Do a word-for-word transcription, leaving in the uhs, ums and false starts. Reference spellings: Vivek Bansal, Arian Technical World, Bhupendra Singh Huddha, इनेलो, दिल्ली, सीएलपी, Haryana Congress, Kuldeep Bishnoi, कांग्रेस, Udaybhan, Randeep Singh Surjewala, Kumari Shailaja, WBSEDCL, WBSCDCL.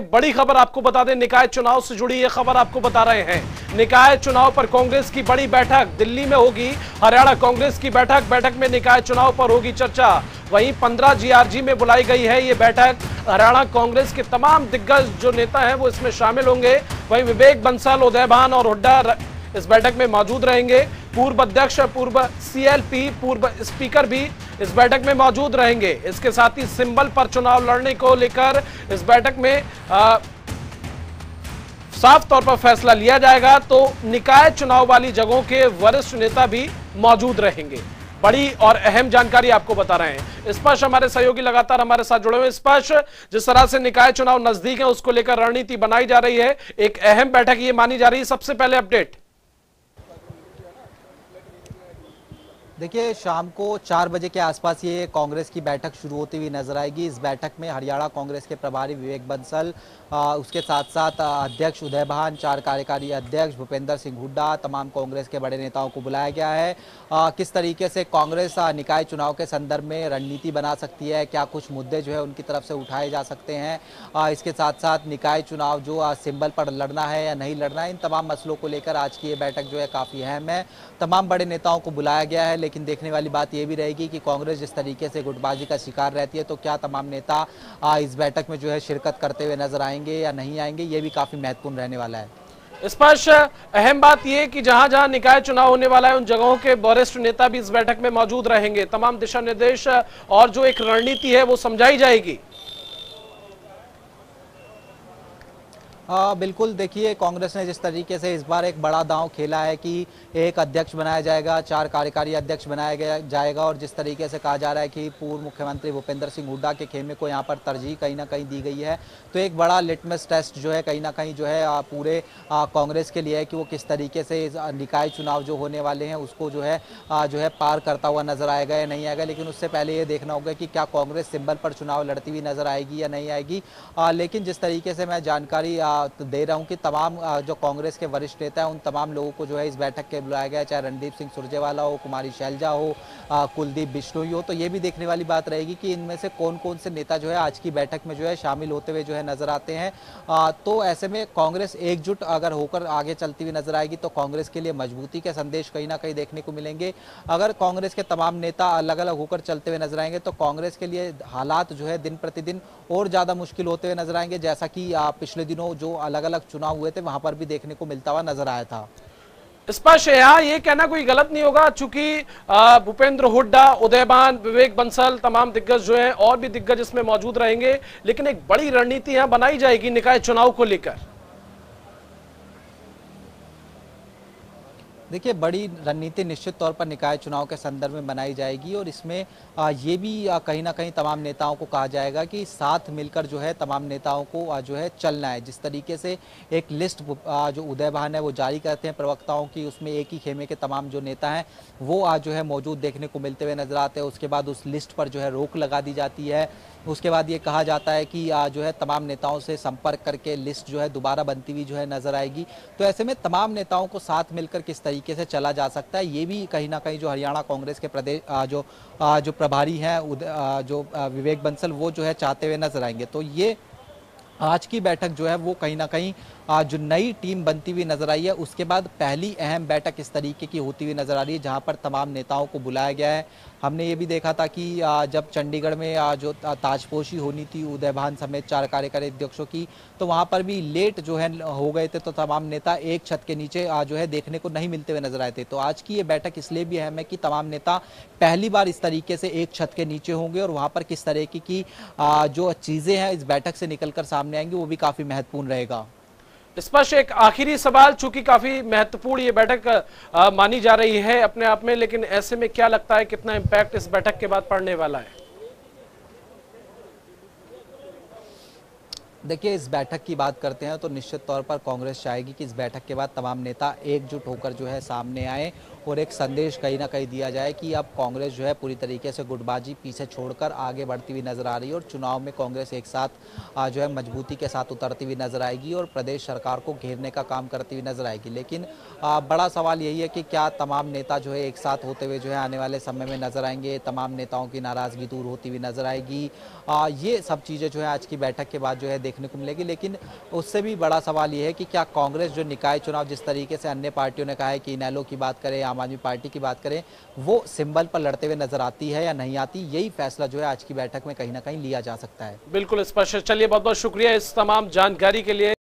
बड़ी खबर आपको बता दें, निकाय चुनाव से जुड़ी यह खबर आपको बता रहे हैं। निकाय चुनाव पर कांग्रेस की बड़ी बैठक दिल्ली में होगी। हरियाणा कांग्रेस की बैठक बैठक में निकाय चुनाव पर होगी चर्चा। वहीं पंद्रह जीआरजी में बुलाई गई है यह बैठक। हरियाणा कांग्रेस के तमाम दिग्गज जो नेता हैं वो इसमें शामिल होंगे। वहीं विवेक बंसल, उदयभान और हुड्डा इस बैठक में मौजूद रहेंगे। पूर्व अध्यक्ष, पूर्व सीएलपी, पूर्व स्पीकर भी इस बैठक में मौजूद रहेंगे। इसके साथ ही सिंबल पर चुनाव लड़ने को लेकर इस बैठक में आ, साफ तौर पर फैसला लिया जाएगा। तो निकाय चुनाव वाली जगहों के वरिष्ठ नेता भी मौजूद रहेंगे। बड़ी और अहम जानकारी आपको बता रहे हैं। स्पर्श हमारे सहयोगी लगातार हमारे साथ जुड़े हुए। स्पर्श, जिस तरह से निकाय चुनाव नजदीक है उसको लेकर रणनीति बनाई जा रही है, एक अहम बैठक ये मानी जा रही है। सबसे पहले अपडेट देखिए, शाम को चार बजे के आसपास ये कांग्रेस की बैठक शुरू होती हुई नजर आएगी। इस बैठक में हरियाणा कांग्रेस के प्रभारी विवेक बंसल, आ, उसके साथ साथ अध्यक्ष उदयभान, चार कार्यकारी अध्यक्ष भूपेंद्र सिंह हुड्डा, तमाम कांग्रेस के बड़े नेताओं को बुलाया गया है। आ, किस तरीके से कांग्रेस निकाय चुनाव के संदर्भ में रणनीति बना सकती है, क्या कुछ मुद्दे जो है उनकी तरफ से उठाए जा सकते हैं, आ, इसके साथ साथ निकाय चुनाव जो आ, सिंबल पर लड़ना है या नहीं लड़ना है, इन तमाम मसलों को लेकर आज की ये बैठक जो है काफ़ी अहम है। तमाम बड़े नेताओं को बुलाया गया है, लेकिन देखने वाली बात यह भी रहेगी कि कांग्रेस जिस तरीके से गुटबाजी का शिकार रहती है तो क्या तमाम नेता इस बैठक में जो है शिरकत करते हुए नजर आएंगे या नहीं आएंगे, ये भी काफी महत्वपूर्ण रहने वाला है। स्पष्ट अहम बात यह कि जहां जहां निकाय चुनाव होने वाला है उन जगहों के वरिष्ठ नेता भी इस बैठक में मौजूद रहेंगे। तमाम दिशा निर्देश और जो एक रणनीति है वो समझाई जाएगी। आ, बिल्कुल देखिए, कांग्रेस ने जिस तरीके से इस बार एक बड़ा दांव खेला है कि एक अध्यक्ष बनाया जाएगा, चार कार्यकारी अध्यक्ष बनाया गया जाएगा, और जिस तरीके से कहा जा रहा है कि पूर्व मुख्यमंत्री भूपेंद्र सिंह हुड्डा के खेमे को यहां पर तरजीह कहीं ना कहीं दी गई है, तो एक बड़ा लिटमस टेस्ट जो है कहीं ना कहीं जो है पूरे कांग्रेस के लिए है कि वो किस तरीके से निकाय चुनाव जो होने वाले हैं उसको जो है आ, जो है पार करता हुआ नजर आएगा या नहीं आएगा। लेकिन उससे पहले ये देखना होगा कि क्या कांग्रेस सिंबल पर चुनाव लड़ती हुई नजर आएगी या नहीं आएगी। लेकिन जिस तरीके से मैं जानकारी दे रहा हूं कि तमाम जो कांग्रेस के वरिष्ठ नेता हैं उन तमाम लोगों को जो है इस बैठक के बुलाया गया है, चाहे रणदीप सिंह सुरजेवाला हो, कुमारी शैलजा हो, कुलदीप बिश्नोई हो। तो ये भी देखने वाली बात रहेगी कि इनमें से कौन कौन से नेता जो है आज की बैठक में जो है शामिल होते हुए जो है नजर आते हैं। तो ऐसे में कांग्रेस एकजुट अगर होकर आगे चलती हुई नजर आएगी तो कांग्रेस के लिए मजबूती के संदेश कहीं ना कहीं देखने को मिलेंगे। अगर कांग्रेस के तमाम नेता अलग अलग होकर चलते हुए नजर आएंगे तो कांग्रेस के लिए हालात जो है दिन प्रतिदिन और ज्यादा मुश्किल होते हुए नजर आएंगे, जैसा कि पिछले दिनों जो अलग अलग चुनाव हुए थे वहां पर भी देखने को मिलता हुआ नजर आया था। स्पष्ट यहाँ ये कहना कोई गलत नहीं होगा, चूंकि भूपेंद्र हुड्डा, उदयभान, विवेक बंसल, तमाम दिग्गज जो हैं और भी दिग्गज इसमें मौजूद रहेंगे, लेकिन एक बड़ी रणनीति यहाँ बनाई जाएगी निकाय चुनाव को लेकर। देखिए, बड़ी रणनीति निश्चित तौर पर निकाय चुनाव के संदर्भ में बनाई जाएगी, और इसमें ये भी कहीं ना कहीं तमाम नेताओं को कहा जाएगा कि साथ मिलकर जो है तमाम नेताओं को जो है चलना है। जिस तरीके से एक लिस्ट जो उदयभान है वो जारी करते हैं प्रवक्ताओं की, उसमें एक ही खेमे के तमाम जो नेता हैं वो आज जो है मौजूद देखने को मिलते हुए नजर आते हैं। उसके बाद उस लिस्ट पर जो है रोक लगा दी जाती है। उसके बाद ये कहा जाता है कि जो है तमाम नेताओं से संपर्क करके लिस्ट जो है दोबारा बनती हुई जो है नजर आएगी। तो ऐसे में तमाम नेताओं को साथ मिलकर किस तरीके से चला जा सकता है, ये भी कहीं ना कहीं जो हरियाणा कांग्रेस के प्रदेश जो जो प्रभारी हैं जो विवेक बंसल वो जो है चाहते हुए नजर आएंगे। तो ये आज की बैठक जो है वो कहीं ना कहीं जो नई टीम बनती हुई नजर आई है उसके बाद पहली अहम बैठक इस तरीके की होती हुई नजर आ रही है, जहां पर तमाम नेताओं को बुलाया गया है। हमने ये भी देखा था कि जब चंडीगढ़ में जो ताजपोशी होनी थी उदयभान समेत चार कार्यकारी अध्यक्षों की, तो वहां पर भी लेट जो है हो गए थे, तो तमाम नेता एक छत के नीचे जो है देखने को नहीं मिलते हुए नजर आए थे। तो आज की ये बैठक इसलिए भी अहम है कि तमाम नेता पहली बार इस तरीके से एक छत के नीचे होंगे और वहाँ पर किस तरीके की जो चीज़ें हैं इस बैठक से निकल कर सामने आएंगी वो भी काफ़ी महत्वपूर्ण रहेगा। स्पष्ट एक आखिरी सवाल, चूंकि काफी महत्वपूर्ण ये बैठक आ, मानी जा रही है अपने आप में, लेकिन ऐसे में क्या लगता है कितना इम्पैक्ट इस बैठक के बाद पड़ने वाला है? देखिए, इस बैठक की बात करते हैं तो निश्चित तौर पर कांग्रेस चाहेगी कि इस बैठक के बाद तमाम नेता एकजुट होकर जो है सामने आए और एक संदेश कहीं ना कहीं दिया जाए कि अब कांग्रेस जो है पूरी तरीके से गुटबाजी पीछे छोड़कर आगे बढ़ती हुई नजर आ रही है और चुनाव में कांग्रेस एक साथ जो है मजबूती के साथ उतरती हुई नजर आएगी और प्रदेश सरकार को घेरने का काम करती हुई नजर आएगी। लेकिन बड़ा सवाल यही है कि क्या तमाम नेता जो है एक साथ होते हुए जो है आने वाले समय में नजर आएंगे, तमाम नेताओं की नाराजगी दूर होती हुई नजर आएगी, ये सब चीज़ें जो है आज की बैठक के बाद जो है देखने को मिलेगी। लेकिन उससे भी बड़ा सवाल ये है कि क्या कांग्रेस जो निकाय चुनाव जिस तरीके से अन्य पार्टियों ने कहा है कि इनेलो की बात करें, आम आदमी पार्टी की बात करें, वो सिंबल पर लड़ते हुए नजर आती है या नहीं आती, यही फैसला जो है आज की बैठक में कहीं ना कहीं लिया जा सकता है। बिल्कुल स्पष्ट। चलिए बहुत बहुत शुक्रिया इस तमाम जानकारी के लिए।